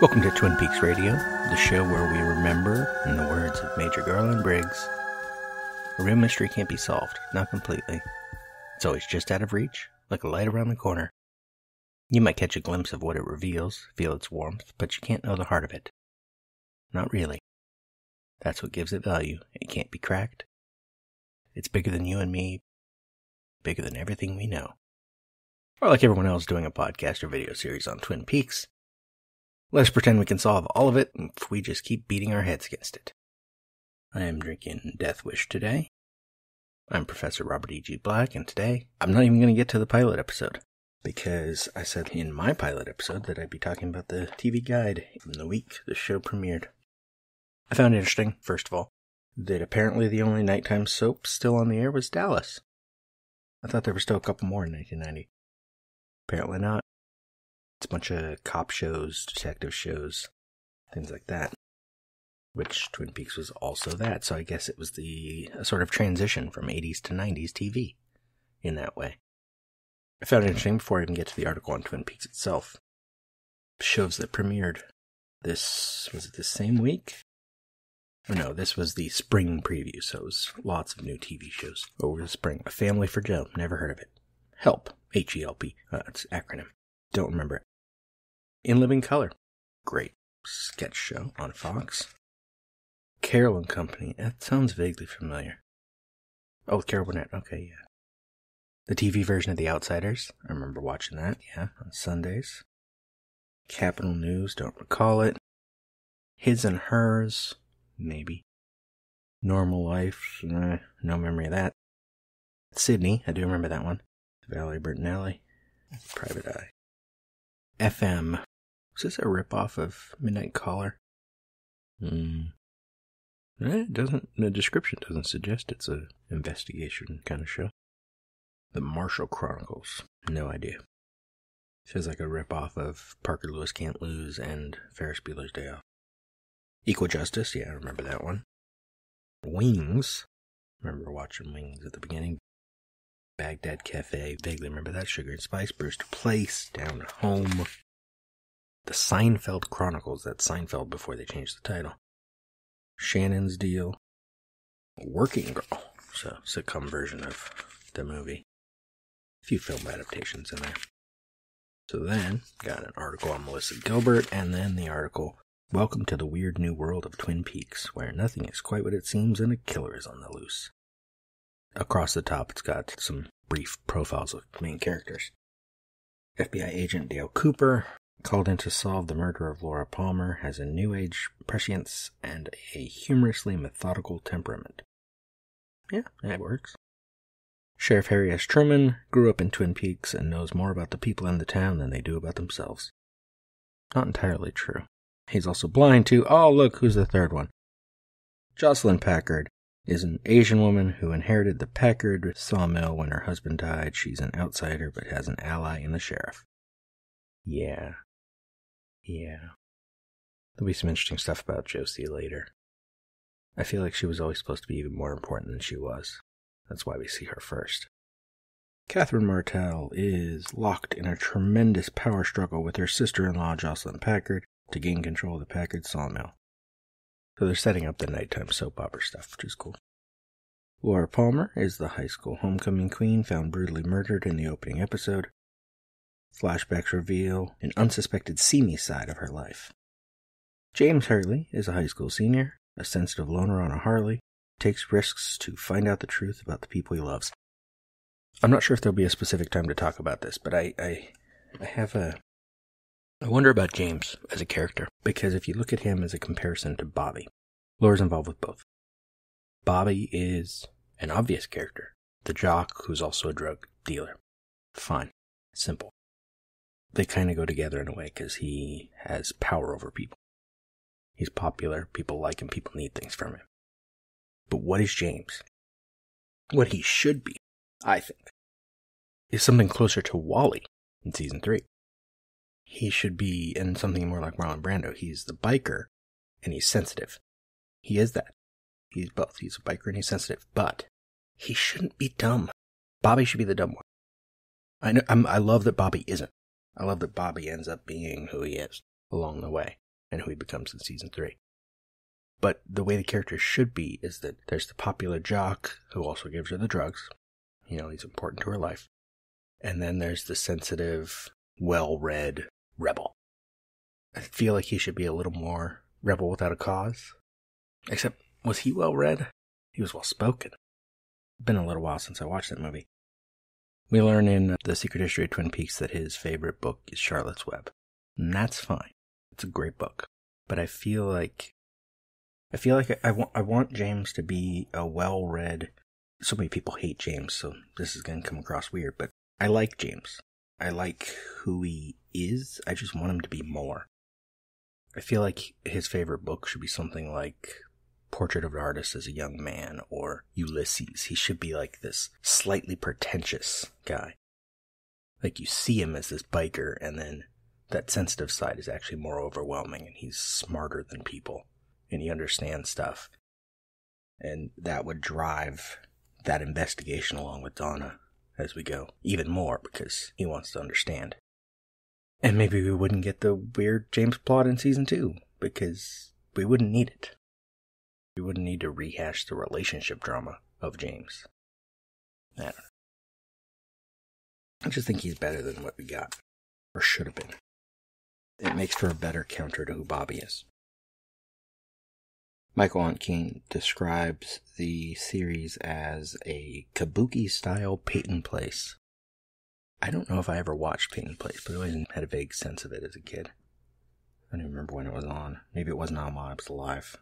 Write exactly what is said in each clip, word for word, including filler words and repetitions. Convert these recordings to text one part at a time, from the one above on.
Welcome to Twin Peaks Radio, the show where we remember, in the words of Major Garland Briggs, a real mystery can't be solved, not completely. It's always just out of reach, like a light around the corner. You might catch a glimpse of what it reveals, feel its warmth, but you can't know the heart of it. Not really. That's what gives it value. It can't be cracked. It's bigger than you and me, bigger than everything we know. Or like everyone else doing a podcast or video series on Twin Peaks, let's pretend we can solve all of it if we just keep beating our heads against it. I am drinking Death Wish today. I'm Professor Robert E. G. Black, and today I'm not even going to get to the pilot episode, because I said in my pilot episode that I'd be talking about the T V Guide from the week the show premiered. I found it interesting, first of all, that apparently the only nighttime soap still on the air was Dallas. I thought there were still a couple more in nineteen ninety. Apparently not. It's a bunch of cop shows, detective shows, things like that. Which Twin Peaks was also that, so I guess it was the a sort of transition from eighties to nineties T V in that way. I found it interesting before I even get to the article on Twin Peaks itself. Shows that premiered this, was it the same week? Or no, this was the spring preview, so it was lots of new T V shows over the spring. A Family for Joe, never heard of it. HELP, H E L P, uh, it's an acronym. Don't remember it. In Living Color, great sketch show on Fox. Carol and Company, that sounds vaguely familiar. Oh, Carol Burnett, okay, yeah. The T V version of The Outsiders, I remember watching that, yeah, on Sundays. Capital News, don't recall it. His and Hers, maybe. Normal Life, nah, no memory of that. Sydney, I do remember that one. Valerie Bertinelli, Private Eye. F M. Was this a ripoff of Midnight Caller? Hmm. It doesn't, the description doesn't suggest it's an investigation kind of show. The Marshall Chronicles. No idea. Feels like a ripoff of Parker Lewis Can't Lose and Ferris Bueller's Day Off. Equal Justice. Yeah, I remember that one. Wings. Remember watching Wings at the beginning. Baghdad Cafe, vaguely remember that, Sugar and Spice, Brewster Place, Down Home, The Seinfeld Chronicles, that's Seinfeld before they changed the title, Shannon's Deal, Working Girl, so sitcom version of the movie, a few film adaptations in there. So then, got an article on Melissa Gilbert, and then the article, Welcome to the Weird New World of Twin Peaks, where nothing is quite what it seems and a killer is on the loose. Across the top, it's got some brief profiles of main characters. F B I agent Dale Cooper, called in to solve the murder of Laura Palmer, has a new age prescience and a humorously methodical temperament. Yeah, that works. Sheriff Harry S. Truman grew up in Twin Peaks and knows more about the people in the town than they do about themselves. Not entirely true. He's also blind to, oh look, who's the third one? Jocelyn Packard is an Asian woman who inherited the Packard sawmill when her husband died. She's an outsider, but has an ally in the sheriff. Yeah. Yeah. There'll be some interesting stuff about Josie later. I feel like she was always supposed to be even more important than she was. That's why we see her first. Catherine Martell is locked in a tremendous power struggle with her sister-in-law, Jocelyn Packard, to gain control of the Packard sawmill. So they're setting up the nighttime soap opera stuff, which is cool. Laura Palmer is the high school homecoming queen found brutally murdered in the opening episode. Flashbacks reveal an unsuspected seamy side of her life. James Hurley is a high school senior, a sensitive loner on a Harley, takes risks to find out the truth about the people he loves. I'm not sure if there'll be a specific time to talk about this, but I, I, I have a... I wonder about James as a character, because if you look at him as a comparison to Bobby, Laura's involved with both. Bobby is an obvious character, the jock who's also a drug dealer. Fine. Simple. They kind of go together in a way, because he has power over people. He's popular, people like him, people need things from him. But what is James? What he should be, I think, is something closer to Wally in Season three. He should be in something more like Marlon Brando. He's the biker, and he's sensitive. He is that. He's both. He's a biker and he's sensitive. But he shouldn't be dumb. Bobby should be the dumb one. I know. I'm, I love that Bobby isn't. I love that Bobby ends up being who he is along the way. and who he becomes in season three. But the way the character should be is that there's the popular jock who also gives her the drugs. You know, he's important to her life. And then there's the sensitive, well-read rebel. I feel like he should be a little more rebel without a cause. Except, was he well-read? He was well-spoken. Been a little while since I watched that movie. We learn in The Secret History of Twin Peaks that his favorite book is Charlotte's Web. And that's fine. It's a great book. But I feel like... I feel like I, I, want, I want James to be a well-read... So many people hate James, so this is going to come across weird, but I like James. I like who he is. I just want him to be more. I feel like his favorite book should be something like Portrait of an Artist as a Young Man or Ulysses. He should be like this slightly pretentious guy. Like you see him as this biker, and then that sensitive side is actually more overwhelming, and he's smarter than people, and he understands stuff. And that would drive that investigation along with Donna as we go even more, because he wants to understand. And maybe we wouldn't get the weird James plot in season two, because we wouldn't need it. We wouldn't need to rehash the relationship drama of James. I don't know. I just think he's better than what we got, or should have been. It makes for a better counter to who Bobby is. Michael Ontkean describes the series as a kabuki-style Peyton Place. I don't know if I ever watched Peyton Place, but I always had a vague sense of it as a kid. I don't even remember when it was on. Maybe it wasn't on while I was alive,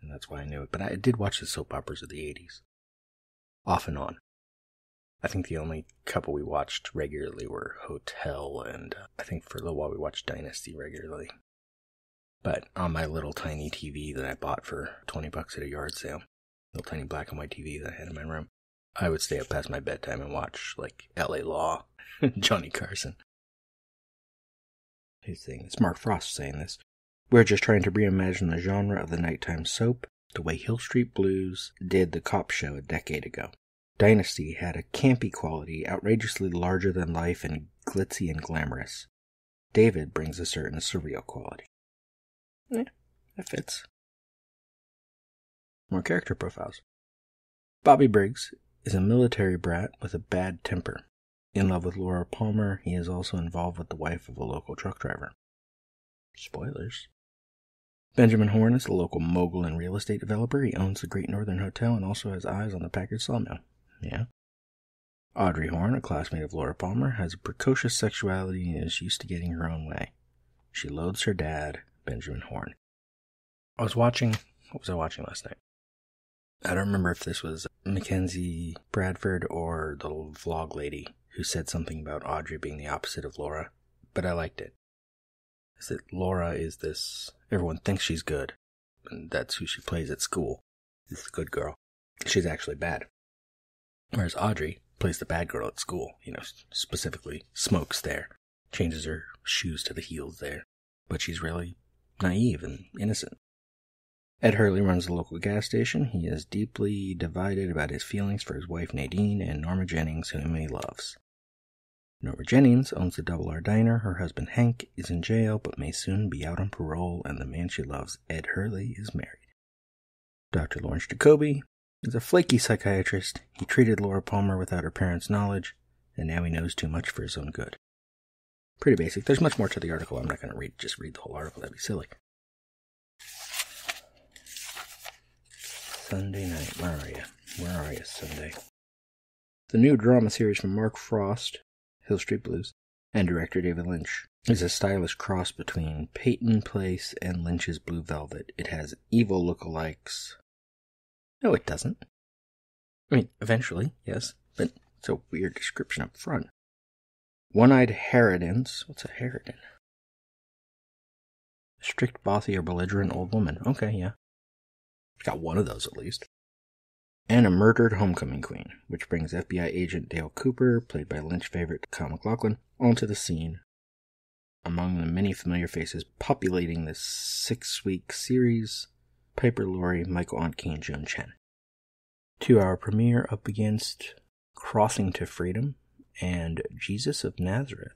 and that's why I knew it. But I did watch the soap operas of the eighties, off and on. I think the only couple we watched regularly were Hotel, and I think for a little while we watched Dynasty regularly. But on my little tiny T V that I bought for twenty bucks at a yard sale, little tiny black and white T V that I had in my room, I would stay up past my bedtime and watch, like, L A Law, Johnny Carson. Who's saying this? Mark Frost saying this. We're just trying to reimagine the genre of the nighttime soap the way Hill Street Blues did the cop show a decade ago. Dynasty had a campy quality, outrageously larger than life and glitzy and glamorous. David brings a certain surreal quality. Yeah, that fits. More character profiles. Bobby Briggs is a military brat with a bad temper. In love with Laura Palmer, he is also involved with the wife of a local truck driver. Spoilers. Benjamin Horne is a local mogul and real estate developer. He owns the Great Northern Hotel and also has eyes on the Packard sawmill. Yeah. Audrey Horne, a classmate of Laura Palmer, has a precocious sexuality and is used to getting her own way. She loathes her dad, Benjamin Horne. I was watching... What was I watching last night? I don't remember if this was Mackenzie Bradford or the vlog lady who said something about Audrey being the opposite of Laura, but I liked it. Is that Laura is this... Everyone thinks she's good, and that's who she plays at school. This is a good girl. She's actually bad. Whereas Audrey plays the bad girl at school, you know, specifically smokes there, changes her shoes to the heels there, but she's really naive and innocent. Ed Hurley runs the local gas station. He is deeply divided about his feelings for his wife Nadine and Norma Jennings, whom he loves. Norma Jennings owns the Double R Diner. Her husband Hank is in jail, but may soon be out on parole, and the man she loves, Ed Hurley, is married. Doctor Lawrence Jacoby is a flaky psychiatrist. He treated Laura Palmer without her parents' knowledge, and now he knows too much for his own good. Pretty basic. There's much more to the article. I'm not going to read just read the whole article. That'd be silly. Sunday night. Where are you? Where are you, Sunday? The new drama series from Mark Frost, Hill Street Blues, and director David Lynch is a stylish cross between Peyton Place and Lynch's Blue Velvet. It has evil lookalikes. No, it doesn't. I mean, eventually, yes, but it's a weird description up front. One-eyed harridans. What's a harridan? Strict, bossy, or belligerent old woman. Okay, yeah. Got one of those, at least. And a murdered homecoming queen, which brings F B I agent Dale Cooper, played by Lynch favorite Kyle MacLachlan, onto the scene. Among the many familiar faces populating this six-week series, Piper Laurie, Michael Ontkean, and Joan Chen. Two-hour premiere up against Crossing to Freedom and Jesus of Nazareth.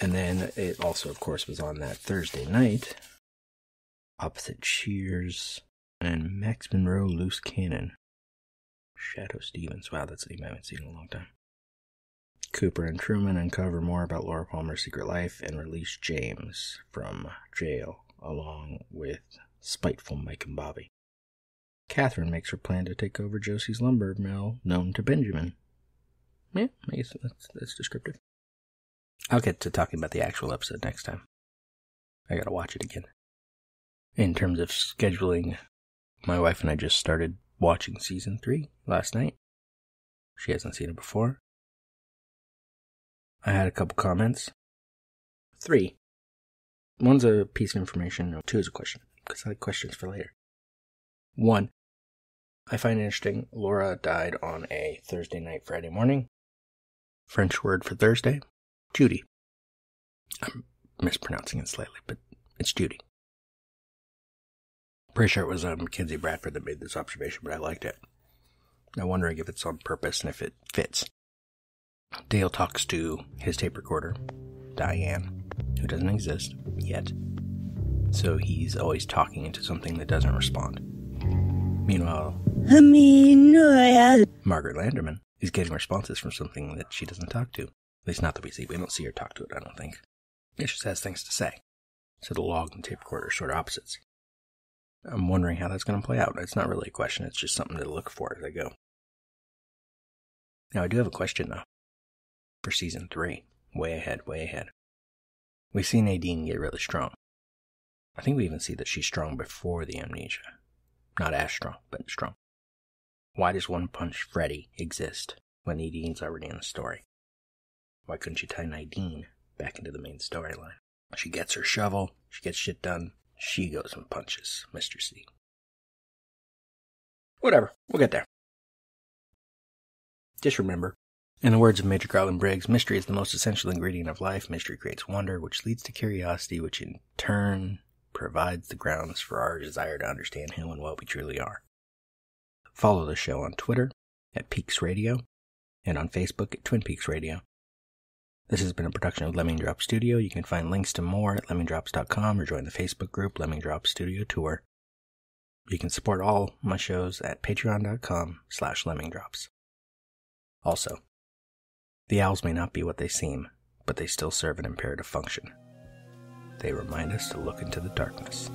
And then it also, of course, was on that Thursday night. Opposite Cheers and Max Monroe Loose Cannon. Shadow Stevens. Wow, that's a name I haven't seen in a long time. Cooper and Truman uncover more about Laura Palmer's secret life and release James from jail, along with spiteful Mike and Bobby. Catherine makes her plan to take over Josie's lumber mill, known to Benjamin. Yeah, I guess that's, that's descriptive. I'll get to talking about the actual episode next time. I gotta watch it again. In terms of scheduling, my wife and I just started watching season three last night. She hasn't seen it before. I had a couple comments. Three. One's a piece of information. Two is a question, because I like questions for later. One. I find it interesting. Laura died on a Thursday night, Friday morning. French word for Thursday. Judy. I'm mispronouncing it slightly, but it's Judy. Pretty sure it was um, Mackenzie Bradford that made this observation, but I liked it. I'm wondering if it's on purpose and if it fits. Dale talks to his tape recorder, Diane, who doesn't exist yet. So he's always talking into something that doesn't respond. Meanwhile, I mean, no, I Margaret Landerman is getting responses from something that she doesn't talk to. At least not that we see. We don't see her talk to it, I don't think. It just has things to say. So the log and the tape recorder are sort of opposites. I'm wondering how that's going to play out. It's not really a question. It's just something to look for as I go. Now, I do have a question, though, for season three. Way ahead, way ahead. We see Nadine get really strong. I think we even see that she's strong before the amnesia. Not as strong, but strong. Why does One Punch Freddy exist when Nadine's already in the story? Why couldn't she tie Nadine back into the main storyline? She gets her shovel. She gets shit done. She goes and punches Mister C. Whatever. We'll get there. Just remember, in the words of Major Garland Briggs, mystery is the most essential ingredient of life. Mystery creates wonder, which leads to curiosity, which in turn provides the grounds for our desire to understand who and what we truly are. Follow the show on Twitter at Peaks Radio and on Facebook at Twin Peaks Radio. This has been a production of Lemming Drops Studio. You can find links to more at lemming drops dot com or join the Facebook group Lemming Drops Studio Tour. You can support all my shows at patreon dot com slash lemming drops. Also, the owls may not be what they seem, but they still serve an imperative function. They remind us to look into the darkness.